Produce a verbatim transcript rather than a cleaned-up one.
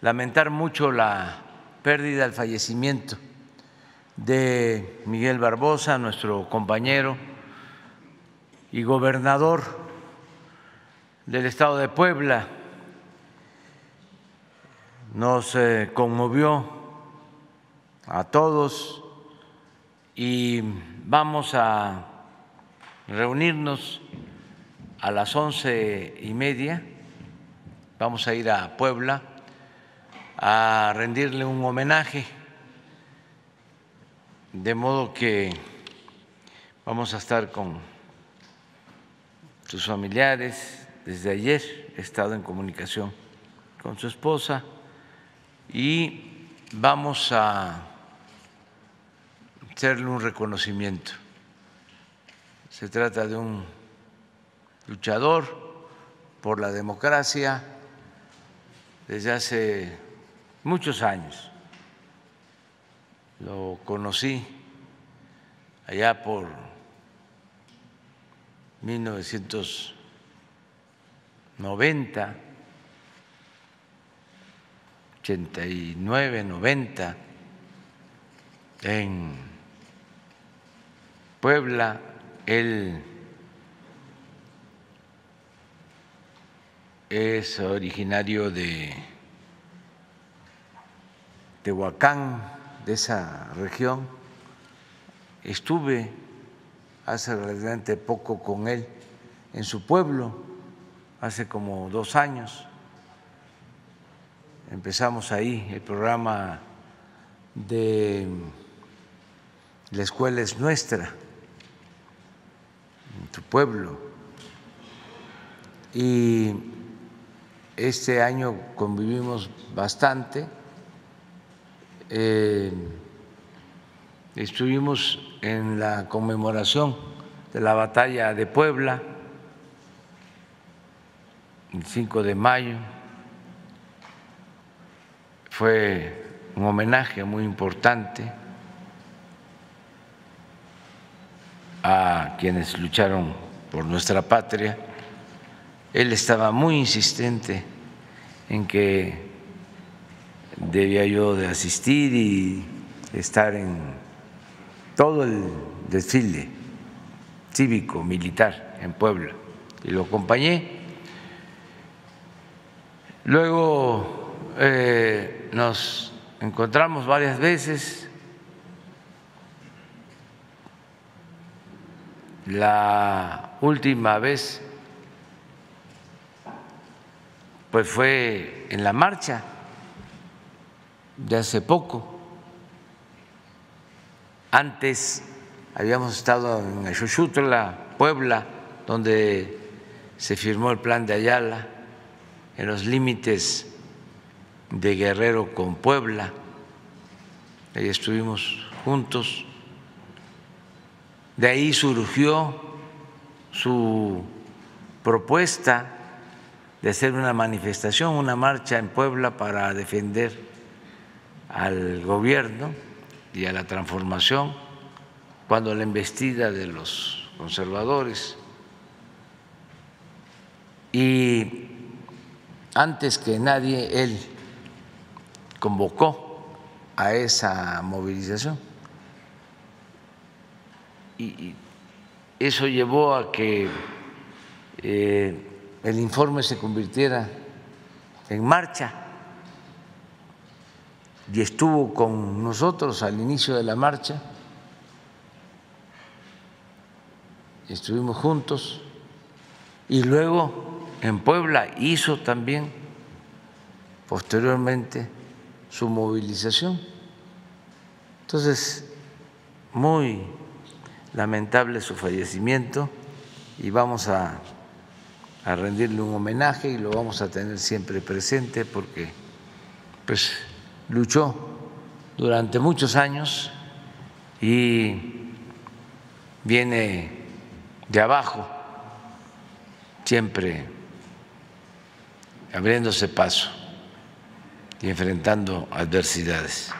lamentar mucho la pérdida, el fallecimiento de Miguel Barbosa, nuestro compañero y gobernador del estado de Puebla. Nos conmovió a todos y vamos a reunirnos a las once y media. Vamos a ir a Puebla a rendirle un homenaje, de modo que vamos a estar con sus familiares. Desde ayer he estado en comunicación con su esposa y vamos a hacerle un reconocimiento. Se trata de un luchador por la democracia desde hace muchos años. Lo conocí allá por mil novecientos noventa, ochenta y nueve, noventa, en Puebla. Él es originario de De Huacán, de esa región. Estuve hace relativamente poco con él en su pueblo, hace como dos años. Empezamos ahí el programa de La Escuela es Nuestra, en tu pueblo. Y este año convivimos bastante. Eh, estuvimos en la conmemoración de la Batalla de Puebla, el cinco de mayo. Fue un homenaje muy importante a quienes lucharon por nuestra patria. Él estaba muy insistente en que debía yo de asistir y estar en todo el desfile cívico, militar en Puebla, y lo acompañé. Luego eh, nos encontramos varias veces. La última vez pues fue en la marcha de hace poco. Antes habíamos estado en Xochitla, Puebla, donde se firmó el plan de Ayala, en los límites de Guerrero con Puebla. Ahí estuvimos juntos. De ahí surgió su propuesta de hacer una manifestación, una marcha en Puebla para defender al gobierno y a la transformación cuando la embestida de los conservadores. Y antes que nadie él convocó a esa movilización, y eso llevó a que el informe se convirtiera en marcha. Y estuvo con nosotros al inicio de la marcha, estuvimos juntos, y luego en Puebla hizo también posteriormente su movilización. Entonces, muy lamentable su fallecimiento, y vamos a, a rendirle un homenaje y lo vamos a tener siempre presente porque pues luchó durante muchos años y viene de abajo, siempre abriéndose paso y enfrentando adversidades.